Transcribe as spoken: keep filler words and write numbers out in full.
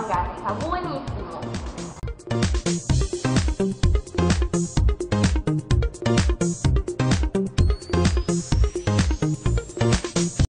Avant Garde, está buenísimo.